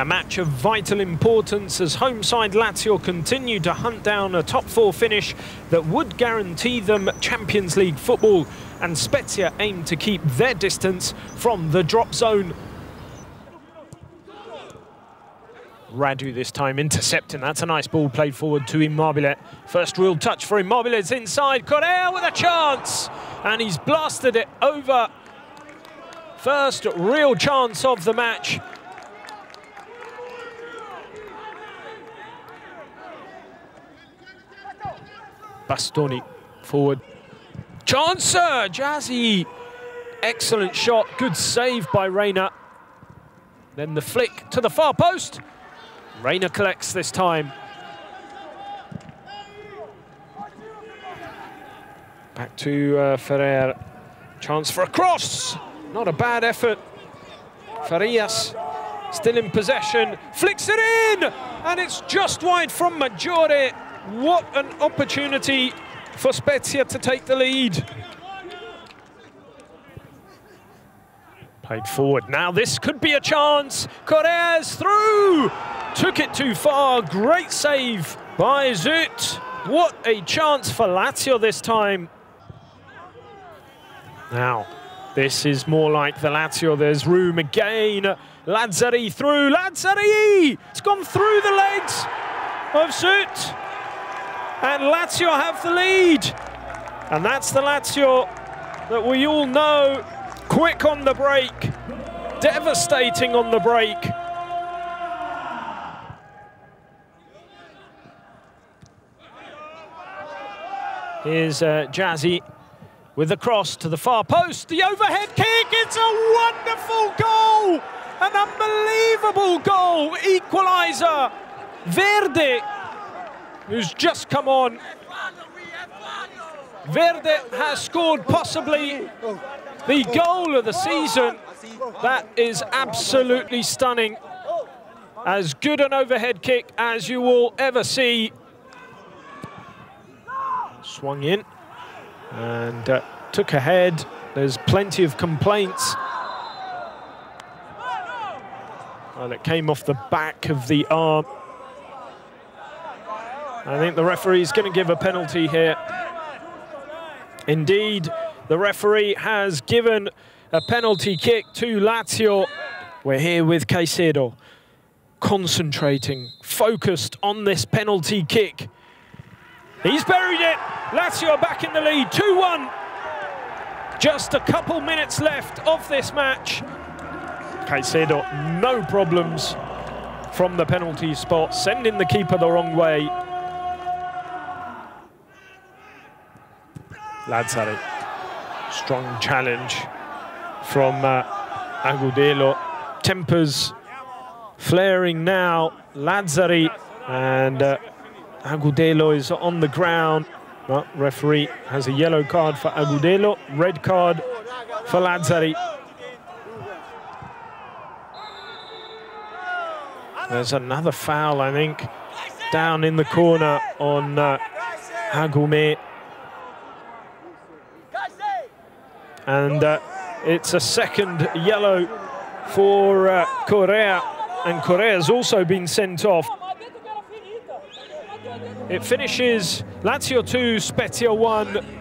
A match of vital importance as home side Lazio continue to hunt down a top-4 finish that would guarantee them Champions League football, and Spezia aim to keep their distance from the drop zone. Radu this time intercepting. That's a nice ball played forward to Immobile. First real touch for Immobile. It's inside. Correa with a chance, and he's blasted it over. First real chance of the match. Bastoni forward. Chance surge as he... Excellent shot. Good save by Reina. Then the flick to the far post. Reina collects this time. Back to Ferrer. Chance for a cross. Not a bad effort. Ferrias still in possession. Flicks it in! And it's just wide from Maggiore. What an opportunity for Spezia to take the lead. Played forward. Now this could be a chance. Correa's through. Took it too far. Great save by Zoet. What a chance for Lazio this time. Now this is more like the Lazio. There's room again. Lazzari through. Lazzari! It's gone through the legs of Zoet. And Lazio have the lead. And that's the Lazio that we all know. Quick on the break. Devastating on the break. Here's Jazzy with the cross to the far post. The overhead kick. It's a wonderful goal. An unbelievable goal. Equaliser. Verde, who's just come on. Verde has scored possibly the goal of the season. That is absolutely stunning. As good an overhead kick as you will ever see. Swung in and took a head. There's plenty of complaints. Well, it came off the back of the arm. I think the referee is going to give a penalty here. Indeed, the referee has given a penalty kick to Lazio. We're here with Caicedo, concentrating, focused on this penalty kick. He's buried it. Lazio are back in the lead, 2-1. Just a couple minutes left of this match. Caicedo, no problems from the penalty spot, sending the keeper the wrong way. Lazzari, strong challenge from Agudelo. Tempers flaring now. Lazzari and Agudelo is on the ground. Well, referee has a yellow card for Agudelo, red card for Lazzari. There's another foul, I think, down in the corner on Hagume. And it's a second yellow for Correa, and Correa's also been sent off. It finishes Lazio 2, Spezia 1.